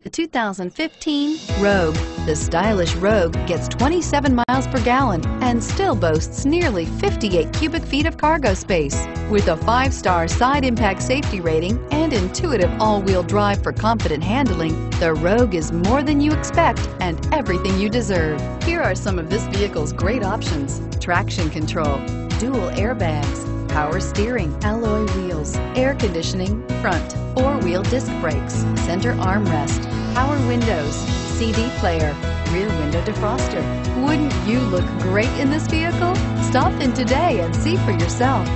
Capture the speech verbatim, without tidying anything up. The two thousand fifteen Rogue. The stylish Rogue gets twenty-seven miles per gallon and still boasts nearly fifty-eight cubic feet of cargo space. With a five-star side impact safety rating and intuitive all-wheel drive for confident handling, the Rogue is more than you expect and everything you deserve. Here are some of this vehicle's great options: traction control, dual airbags, power steering, alloy wheels, air conditioning, front four-wheel disc brakes, center armrest, power windows, C D player, rear window defroster. Wouldn't you look great in this vehicle? Stop in today and see for yourself.